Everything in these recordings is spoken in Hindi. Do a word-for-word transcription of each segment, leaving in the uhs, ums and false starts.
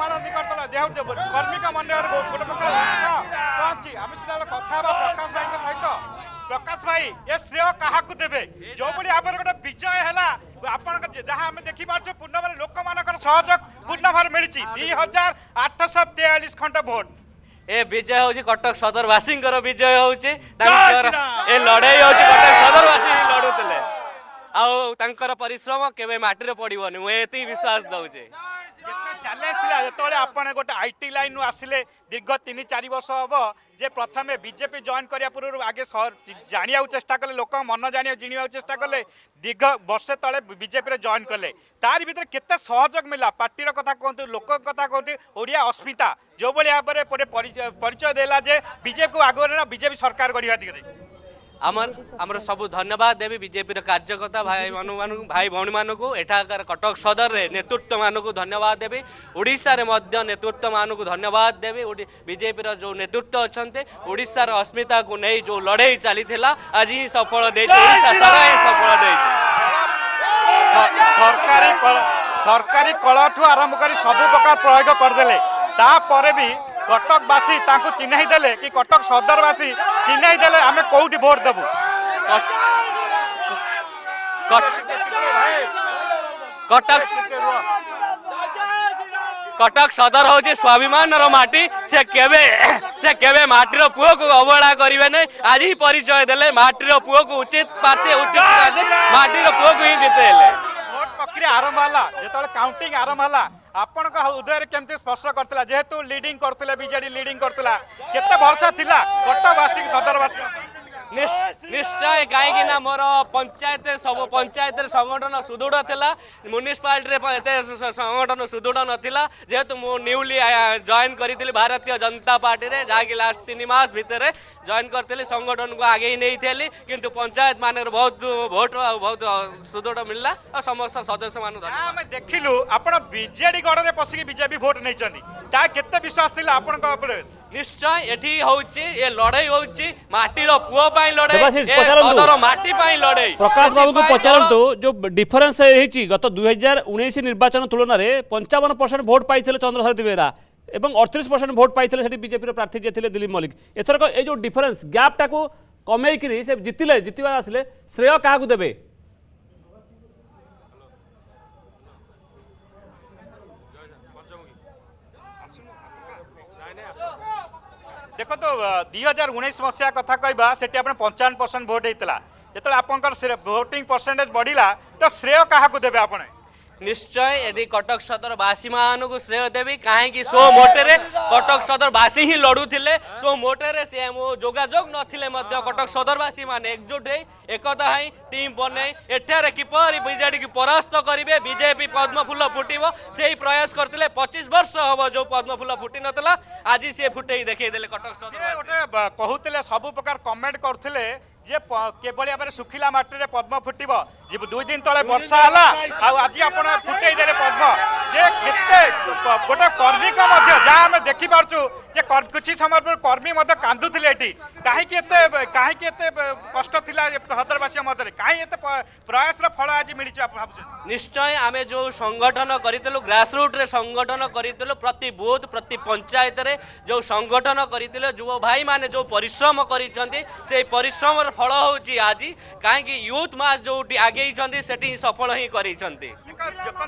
देहु कर्मिक मन गोटे प्रकार पहुंची आम सीधा कथा प्रकाश भाई सहित प्रकाश भाई ये श्रेय क्या देवे जो भाव गोटे विजय है आपण जहाँ आम देखी पार्चे पूर्ण भाव लोक मानक सहयोग पूर्ण भाव मिली दुई हजार आठश तेयालीस खंड भोट ए विजय हूँ कटक सदरवासी विजय हूँ ए लड़े हूँ कटक सदरवासी लड़ुले आउर परिश्रम केवे माटी पड़बन मुझे विश्वास दौचे चैलेंज था जो आपने गोटे आईटी लाइन आसिले दीर्घ तीन चार वर्ष हम जे प्रथम बीजेपी जॉइन करिया पूर्व आगे जानिया चेष्टा कले लोक मन जानिया जिणिया चेष्टा कले दीर्घ वर्षे तले बीजेपी जॉइन कले तार भीतर केते सहयोग मिला पार्टी कथा कहतु लोक कथा कहतु ओडिया अस्मिता जो भाई भाव में गोटे परिचय देला जे बीजेपी को आगे ना बीजेपी सरकार गढ़ा दिगरे आमर आमर सबू धन्यवाद देवी बीजेपी कार्यकर्ता भाई मान भाई भौणी मानू एठाकार कटक सदर रे नेतृत्व मानक धन्यवाद देवी ओडिशा रे मध्य नेतृत्व मानक धन्यवाद देवी बीजेपी जो नेतृत्व अच्छे ओडिशार अस्मिता को नहीं जो लड़ाई चली आज ही सफल दे सरकारी सरकारी कला ठू आरंभ कर सब प्रकार प्रयोग करदे तापर भी कटकवासी चिन्हई देले कि कटक सदरवासी चिन्हई देले आमे कोउटी वोट देबू कटक कटक सदर होजे स्वाभिमान रो माटी से केबे से केबे माटी रो पुओ को अवहेला करिवे नै आज ही परिचय देले माटी रो पुओ को उचित पाते उचित पाते माटी रो पुओ को ही जितेले वोट प्रक्रिया आरंभ होला जेतले काउंटिंग आरंभ होला आपण हृदय केमती स्पर्श करता जेहेतु लीडिंग करते बीजेडी लीडिंग करता केते भरसा थिला कटकवासी सदरवासी निश्चय कहीं मोर पंचायत सब पंचायत संगठन सुदृढ़ था म्यूनिसिपालिटी संगठन सुदृढ़ नाला जेहेतु मुझली जॉइन करी भारतीय जनता पार्टी रे जहाँकि लास्ट तीन मस भर जॉइन करी संगठन को आगे नहीं थी किंतु पंचायत मान बहुत भोट बहुत सुदृढ़ मिलला और समस्त सदस्य मानते देखिलु आपड़ बीजेडी गड़ में पशिक बीजेपी भोट नहीं विश्वास थी आपण निश्चय एठी होउची ए लड़ाई होउची माटी रो पुओ पाई लड़ाई सदर माटी पाई लड़ाई प्रकाश बाबू को पचारंतु जो डिफरेंस रहिची गत दो हज़ार उन्नीस निर्वाचन तुलना रे पचपन परसेंट वोट पाइथिले चंद्रशर दिवेरा एवं अड़तीस परसेंट वोट पाइथिले सेठी बीजेपी रो प्रार्थी जेथिले दिलीप मल्लिक एथर को ए जो डिफरेंस गैप टाको कमेई करी से जितिले जितिबा आसिले श्रेय काहा को देबे देखो तो दुई हजार उन्नीस मसीहा कथा कहवा से पंचावन परसेंट भोट होता जो आपंकर भोटिंग परसेंटेज बढ़ला तो श्रेय क्या देवे आप निश्चय यदि कटक सदर बासी मान को श्रेय देवी कहीं सो मोटे कटक सदर बासी ही लड़ुले सो मोटे से मो जोगाजोग ना कटक सदरवासी मान एकजुट हो एकता ही टीम बनै एठार किपर बीजेडी की परास्त करेंगे बीजेपी पद्मफुल फुटब से ही प्रयास करते पच्चीस वर्ष हम जो पद्मफुल फुटि नाला आज सी फुटे देखदेले कटक सदर गोटे कहते सब प्रकार कमेंट करते जे केवल भाव सुखिला माटी पद्म फुटब दुई दिन तले वर्षा है आज आपड़ फुटई दे पद्म जे के गोटे कर्मी को जहाँ आम देखीपुँ कि समय पर कर्मी कांदुले कहीं कहीं कष्ट सदरवासी मध्य कहीं प्रयास फल आज मिली भाव निश्चय आम जो संगठन करूँ ग्रासरूट संगठन करूँ प्रति बूथ प्रति पंचायत रे जो संगठन करूँ युवा भाई मान जो परिश्रम करश्रम फल हूँ आज कहीं यूथ मास जो आगे से सफल ही कर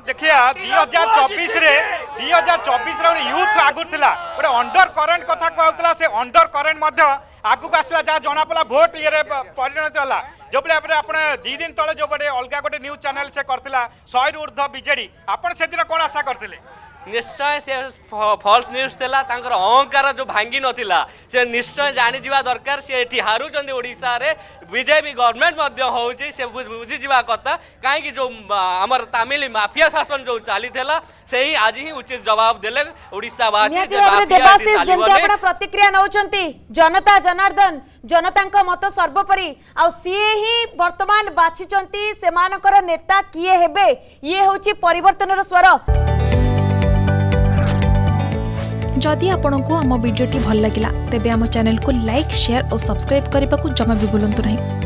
देखिया दुई हजार चौबीस दुई हजार चौबीस यूथ आगुरी थी गोटे अंडर करेन्ट कथा कहला से अंडर करेन्ट आगू आसला जहाँ जनापड़ा भोट ये परिणत है जो भाई आप दी दिन तले जो बड़े अलग गोटे न्यूज चैनल से करता शहे ऊर्ध बीजेडी आप कौन आशा करते निश्चय से फॉल्स न्यूज थी अहंकार जो भांगी नाला से निश्चय जानी जावा दरकार सी ये हारूँ ओडिशा रे बीजेपी गवर्नमेंट होची से बुझीजा कथा कहीं जो आमर तमिल माफिया शासन जो चली से ही आज ही उचित जवाब देले ओडिशा प्रतिक्रिया नौ जनता जनार्दन जनता मत सर्वोपरि वर्तमान बाछी से नेता किए हे ये होची परिवर्तनर स्वर जदि आपंक आम भिड्टे भल लगा तेब आम चैनल को लाइक शेयर और सब्सक्राइब करने को जमा भी भूलु नहीं।